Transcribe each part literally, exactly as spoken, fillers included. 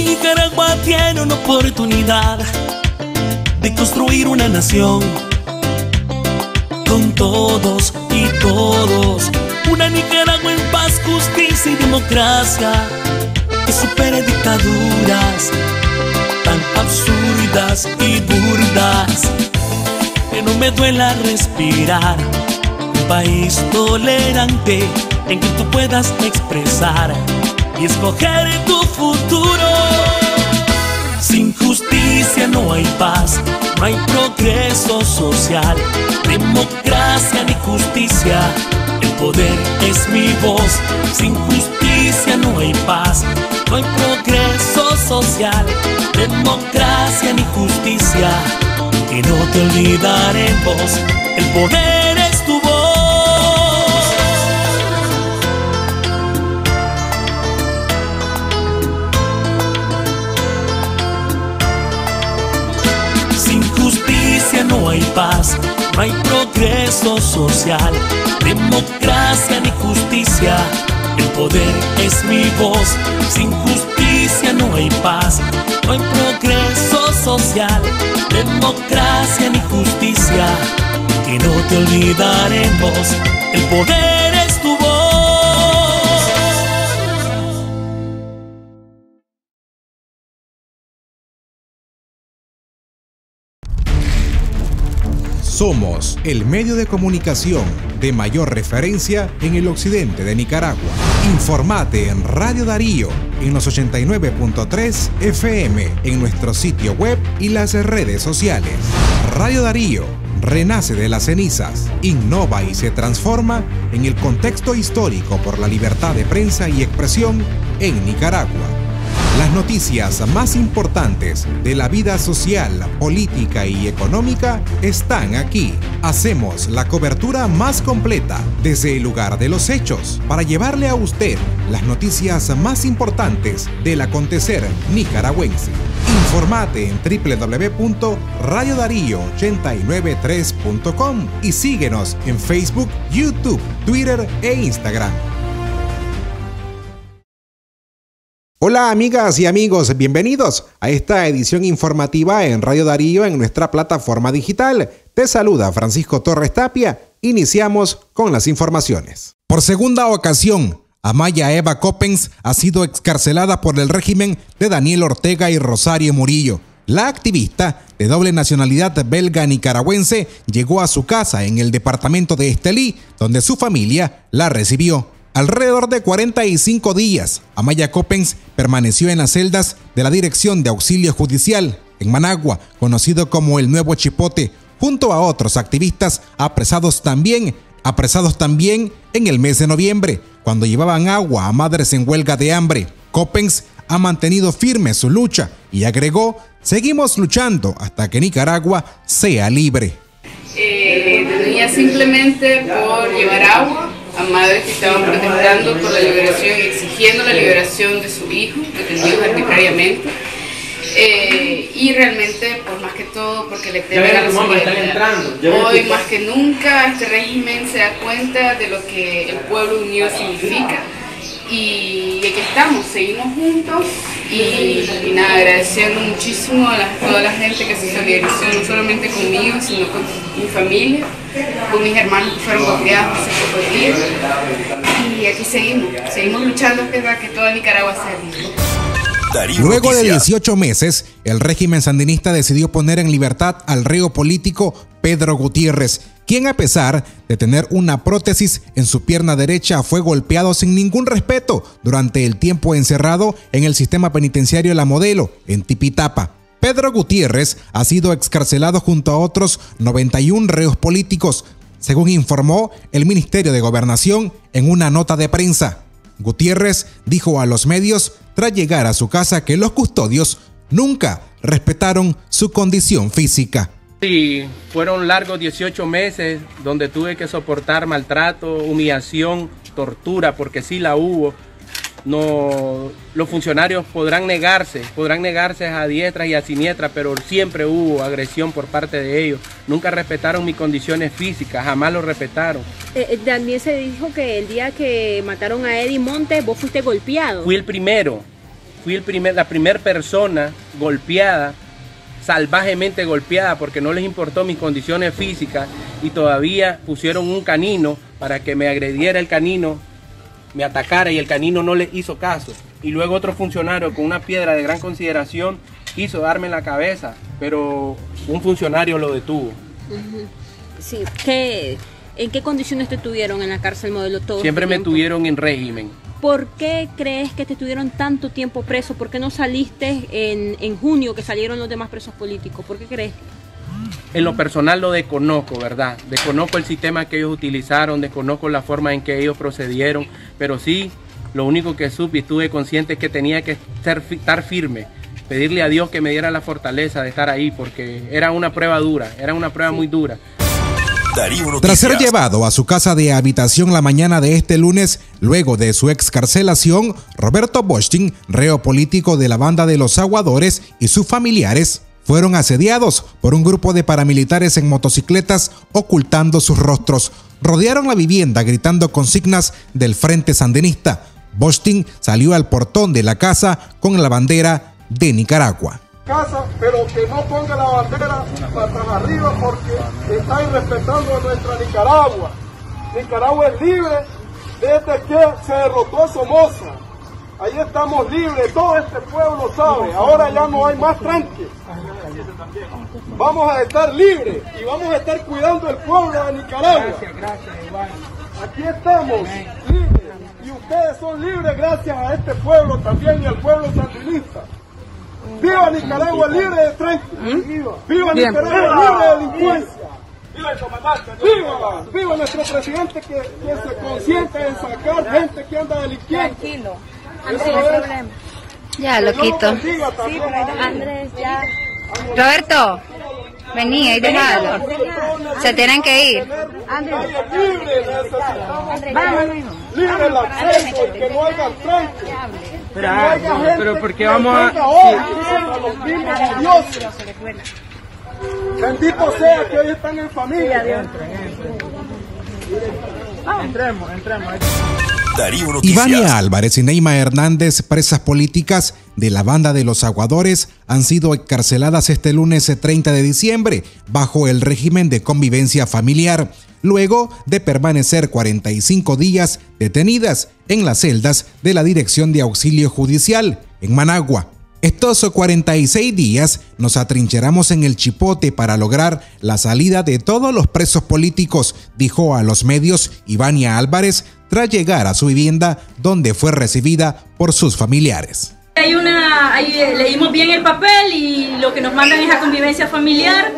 Nicaragua tiene una oportunidad de construir una nación con todos y todos. Una Nicaragua en paz, justicia y democracia que supere dictaduras tan absurdas y burdas que no me duela respirar. Un país tolerante en que tú puedas expresar y escoger tu futuro. Sin justicia no hay paz, no hay progreso social, democracia ni justicia, el poder es mi voz. Sin justicia no hay paz, no hay progreso social, democracia ni justicia, y no te olvidaremos, el poder es tu voz. No hay paz, no hay progreso social, democracia ni justicia, el poder es mi voz. Sin justicia no hay paz, no hay progreso social, democracia ni justicia, que no te olvidaremos, el poder es tu voz. Somos el medio de comunicación de mayor referencia en el occidente de Nicaragua. Informate en Radio Darío, en los ochenta y nueve punto tres F M, en nuestro sitio web y las redes sociales. Radio Darío renace de las cenizas, innova y se transforma en el contexto histórico por la libertad de prensa y expresión en Nicaragua. Las noticias más importantes de la vida social, política y económica están aquí. Hacemos la cobertura más completa desde el lugar de los hechos para llevarle a usted las noticias más importantes del acontecer nicaragüense. Informate en w w w punto radio darío ochenta y nueve punto tres punto com y síguenos en Facebook, YouTube, Twitter e Instagram. Hola amigas y amigos, bienvenidos a esta edición informativa en Radio Darío en nuestra plataforma digital. Te saluda Francisco Torres Tapia. Iniciamos con las informaciones. Por segunda ocasión, Amaya Eva Coppens ha sido excarcelada por el régimen de Daniel Ortega y Rosario Murillo. La activista de doble nacionalidad belga-nicaragüense llegó a su casa en el departamento de Estelí, donde su familia la recibió. Alrededor de cuarenta y cinco días, Amaya Coppens permaneció en las celdas de la Dirección de Auxilio Judicial, en Managua, conocido como el Nuevo Chipote, junto a otros activistas apresados también, apresados también en el mes de noviembre, cuando llevaban agua a madres en huelga de hambre. Coppens ha mantenido firme su lucha y agregó: "Seguimos luchando hasta que Nicaragua sea libre". Eh, detenía simplemente por llevar agua a madres que estaban protestando por la liberación y exigiendo la liberación de su hijo, detenidos arbitrariamente, eh, y realmente, pues más que todo, porque le temen a la solidaridad. Hoy más que nunca este régimen se da cuenta de lo que el pueblo unido significa, y aquí estamos, seguimos juntos, y, y nada, agradeciendo muchísimo a, la, a toda la gente que se solidarizó, no solamente conmigo, sino con mi familia, con mis hermanos que fueron golpeados hace pocos días, y aquí seguimos, seguimos luchando para que toda Nicaragua sea libre. Luego de dieciocho meses, el régimen sandinista decidió poner en libertad al reo político Pedro Gutiérrez, quien a pesar de tener una prótesis en su pierna derecha fue golpeado sin ningún respeto durante el tiempo encerrado en el sistema penitenciario La Modelo, en Tipitapa. Pedro Gutiérrez ha sido excarcelado junto a otros noventa y uno reos políticos, según informó el Ministerio de Gobernación en una nota de prensa. Gutiérrez dijo a los medios tras llegar a su casa que los custodios nunca respetaron su condición física. Sí, fueron largos dieciocho meses donde tuve que soportar maltrato, humillación, tortura, porque sí la hubo. No, los funcionarios podrán negarse, podrán negarse a diestras y a siniestras, pero siempre hubo agresión por parte de ellos. Nunca respetaron mis condiciones físicas, jamás lo respetaron. Eh, también se dijo que el día que mataron a Eddie Montes, vos fuiste golpeado. Fui el primero. Fui el primer, la primera persona golpeada, salvajemente golpeada, porque no les importó mis condiciones físicas y todavía pusieron un canino para que me agrediera el canino, me atacara y el canino no le hizo caso. Y luego otro funcionario con una piedra de gran consideración quiso darme en la cabeza, pero un funcionario lo detuvo. Sí, ¿qué, ¿en qué condiciones te tuvieron en la cárcel Modelo todo este tiempo? Siempre me tuvieron en régimen. ¿Por qué crees que te estuvieron tanto tiempo preso? ¿Por qué no saliste en, en junio que salieron los demás presos políticos? ¿Por qué crees? En lo personal lo desconozco, ¿verdad? Desconozco el sistema que ellos utilizaron, desconozco la forma en que ellos procedieron, pero sí, lo único que supe y estuve consciente es que tenía que estar firme, pedirle a Dios que me diera la fortaleza de estar ahí, porque era una prueba dura, era una prueba muy dura. Tras ser llevado a su casa de habitación la mañana de este lunes, luego de su excarcelación, Roberto Boschín, reo político de la Banda de los Aguadores, y sus familiares fueron asediados por un grupo de paramilitares en motocicletas ocultando sus rostros. Rodearon la vivienda gritando consignas del Frente Sandinista. Boschín salió al portón de la casa con la bandera de Nicaragua. Casa, pero que no ponga la bandera para arriba porque está irrespetando a nuestra Nicaragua. Nicaragua es libre desde que se derrotó Somoza. Ahí estamos libres, todo este pueblo sabe, ahora ya no hay más tranque. Vamos a estar libres y vamos a estar cuidando el pueblo de Nicaragua. Gracias, gracias, Iván. Aquí estamos libres y ustedes son libres gracias a este pueblo también y al pueblo sandinista. ¡Viva Nicaragua libre de tranque! ¡Viva, viva Nicaragua libre de delincuencia! ¡Viva el comandante! ¡Viva! ¡Viva nuestro presidente que, que se consiente de sacar gente que anda delinquiendo! Tranquilo, Andrés, no hay problema. Ya, lo quito. Sí, Andrés, ya. Roberto, vení, ahí dejalo. Se tienen que ir. Andrés, vámonos, hijo. Libre el acceso y que no hagan tranque. Pero, ah, no, pero porque vamos a... Sí. Bendito sea que hoy están en familia. Entremos, entremos. Ivania Álvarez y Neima Hernández, presas políticas de la Banda de los Aguadores, han sido encarceladas este lunes treinta de diciembre bajo el régimen de convivencia familiar, luego de permanecer cuarenta y cinco días detenidas en las celdas de la Dirección de Auxilio Judicial en Managua. Estos cuarenta y seis días nos atrincheramos en el Chipote para lograr la salida de todos los presos políticos, dijo a los medios Ivania Álvarez tras llegar a su vivienda, donde fue recibida por sus familiares. Hay una, hay, leímos bien el papel y lo que nos mandan es a convivencia familiar.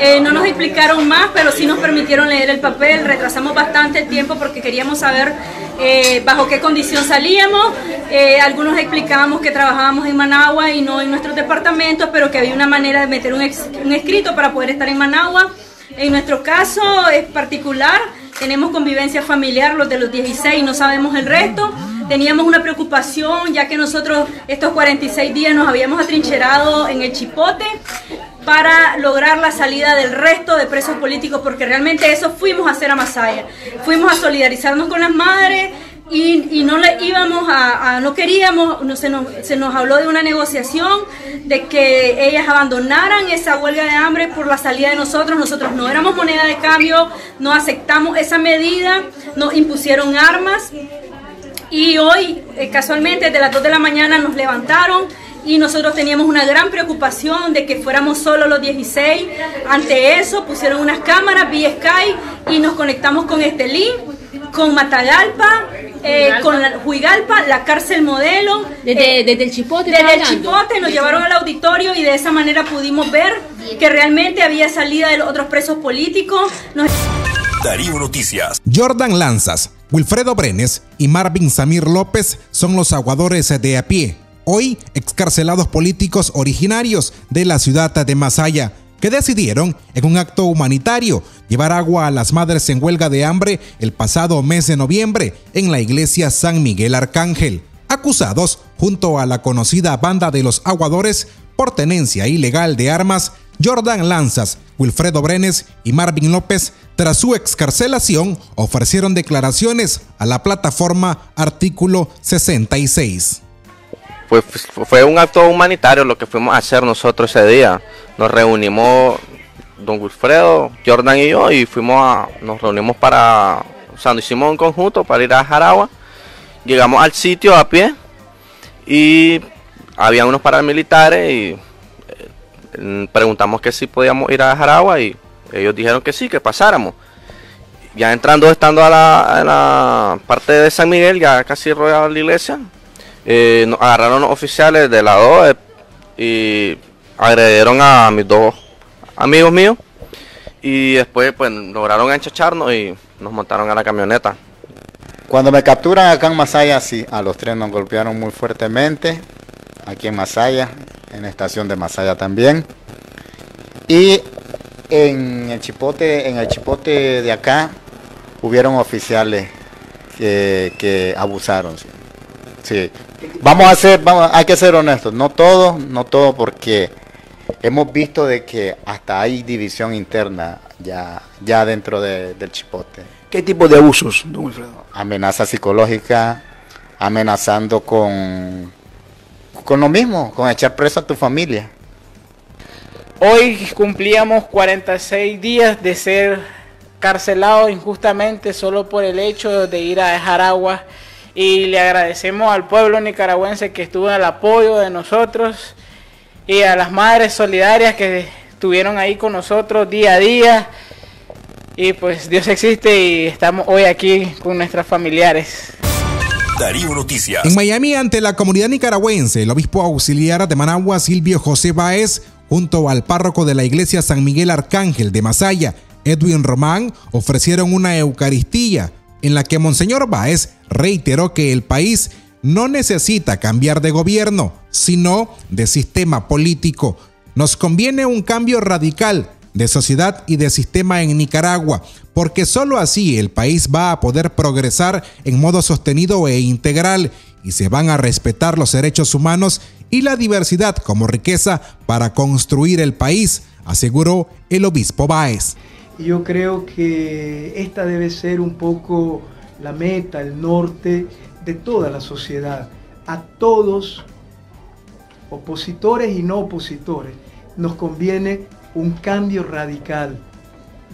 Eh, no nos explicaron más, pero sí nos permitieron leer el papel. Retrasamos bastante el tiempo porque queríamos saber eh, bajo qué condición salíamos. Eh, algunos explicábamos que trabajábamos en Managua y no en nuestros departamentos, pero que había una manera de meter un, ex, un escrito para poder estar en Managua. En nuestro caso es particular, tenemos convivencia familiar los de los dieciséis, no sabemos el resto. Teníamos una preocupación ya que nosotros estos cuarenta y seis días nos habíamos atrincherado en el Chipote para lograr la salida del resto de presos políticos, porque realmente eso fuimos a hacer a Masaya, fuimos a solidarizarnos con las madres y, y no le íbamos a, a no queríamos, no, se, nos, se nos habló de una negociación, de que ellas abandonaran esa huelga de hambre por la salida de nosotros, nosotros no éramos moneda de cambio, no aceptamos esa medida, nos impusieron armas y hoy eh, casualmente desde las dos de la mañana nos levantaron. Y nosotros teníamos una gran preocupación de que fuéramos solo los dieciséis. Ante eso pusieron unas cámaras vía Sky y nos conectamos con Estelí, con Matagalpa, eh, con la, Juigalpa, la cárcel Modelo. Desde, eh, desde el Chipote. Desde el Chipote nos llevaron al auditorio y de esa manera pudimos ver que realmente había salida de los otros presos políticos. Nos... Darío Noticias. Jordan Lanzas, Wilfredo Brenes y Marvin Samir López son los aguadores de a pie, hoy excarcelados políticos originarios de la ciudad de Masaya, que decidieron, en un acto humanitario, llevar agua a las madres en huelga de hambre el pasado mes de noviembre en la iglesia San Miguel Arcángel, acusados, junto a la conocida Banda de los Aguadores, por tenencia ilegal de armas. Jordan Lanzas, Wilfredo Brenes y Marvin López, tras su excarcelación, ofrecieron declaraciones a la plataforma Artículo sesenta y seis. Pues fue un acto humanitario lo que fuimos a hacer nosotros ese día. Nos reunimos don Wilfredo, Jordan y yo, y fuimos a, nos reunimos para, o sea, nos hicimos un conjunto para ir a Jaragua. Llegamos al sitio a pie y había unos paramilitares y eh, preguntamos que si podíamos ir a Jaragua y ellos dijeron que sí, que pasáramos. Ya entrando, estando a la, a la parte de San Miguel, ya casi rodeado la iglesia, eh, nos agarraron los oficiales de la O E P y agredieron a mis dos amigos míos y después pues lograron enchacharnos y nos montaron a la camioneta. Cuando me capturan acá en Masaya, sí, a los tres nos golpearon muy fuertemente, aquí en Masaya, en la estación de Masaya también. Y en el Chipote, en el Chipote de acá, hubieron oficiales que, que abusaron, sí. Sí. Vamos a ser, vamos, hay que ser honestos, no todos, no todos, porque hemos visto de que hasta hay división interna ya, ya dentro de, del Chipote. ¿Qué tipo de abusos, don Wilfredo? Amenaza psicológica, amenazando con, con lo mismo, con echar preso a tu familia. Hoy cumplíamos cuarenta y seis días de ser carcelados injustamente solo por el hecho de ir a Jaragua, y le agradecemos al pueblo nicaragüense que estuvo al apoyo de nosotros y a las madres solidarias que estuvieron ahí con nosotros día a día, y pues Dios existe y estamos hoy aquí con nuestras familiares. Darío Noticias. En Miami, ante la comunidad nicaragüense, el obispo auxiliar de Managua, Silvio José Baez, junto al párroco de la iglesia San Miguel Arcángel de Masaya, Edwin Román, ofrecieron una Eucaristía en la que Monseñor Báez reiteró que el país no necesita cambiar de gobierno, sino de sistema político. Nos conviene un cambio radical de sociedad y de sistema en Nicaragua, porque solo así el país va a poder progresar en modo sostenido e integral y se van a respetar los derechos humanos y la diversidad como riqueza para construir el país, aseguró el obispo Báez. Yo creo que esta debe ser un poco la meta, el norte de toda la sociedad. A todos, opositores y no opositores, nos conviene un cambio radical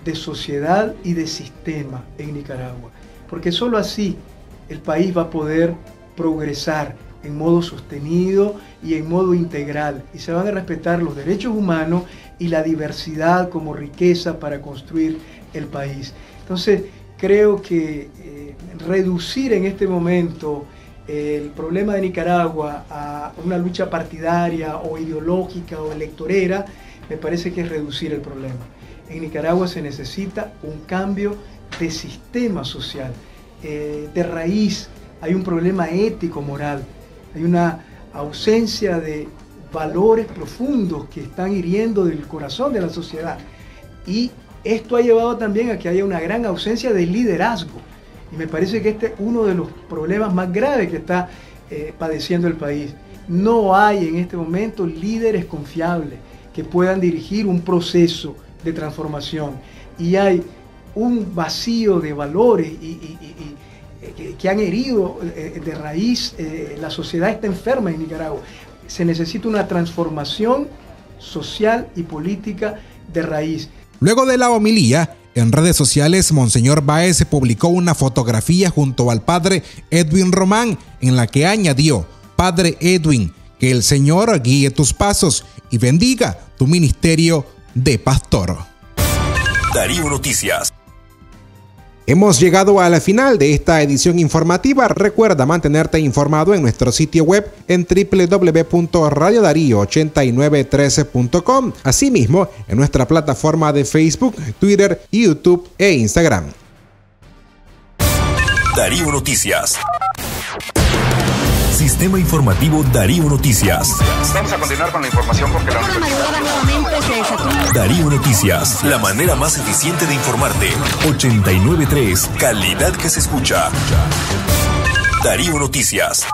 de sociedad y de sistema en Nicaragua, porque solo así el país va a poder progresar en modo sostenido y en modo integral, y se van a respetar los derechos humanos y la diversidad como riqueza para construir el país. Entonces, creo que eh, reducir en este momento eh, el problema de Nicaragua a una lucha partidaria o ideológica o electorera, me parece que es reducir el problema. En Nicaragua se necesita un cambio de sistema social, eh, de raíz. Hay un problema ético-moral, hay una ausencia de valores profundos que están hiriendo del corazón de la sociedad. Y esto ha llevado también a que haya una gran ausencia de liderazgo. Y me parece que este es uno de los problemas más graves que está eh, padeciendo el país. No hay en este momento líderes confiables que puedan dirigir un proceso de transformación. Y hay un vacío de valores y, y, y, y que han herido de raíz, eh, la sociedad está enferma en Nicaragua. Se necesita una transformación social y política de raíz. Luego de la homilía, en redes sociales, Monseñor Báez publicó una fotografía junto al padre Edwin Román, en la que añadió: Padre Edwin, que el Señor guíe tus pasos y bendiga tu ministerio de pastor. Darío Noticias. Hemos llegado a la final de esta edición informativa. Recuerda mantenerte informado en nuestro sitio web en w w w punto radio darío ocho nueve uno tres punto com. Asimismo, en nuestra plataforma de Facebook, Twitter, YouTube e Instagram. Darío Noticias. Sistema informativo Darío Noticias. Vamos a continuar con la información porque la Darío Noticias, la manera más eficiente de informarte. ochenta y nueve punto tres, calidad que se escucha. Darío Noticias.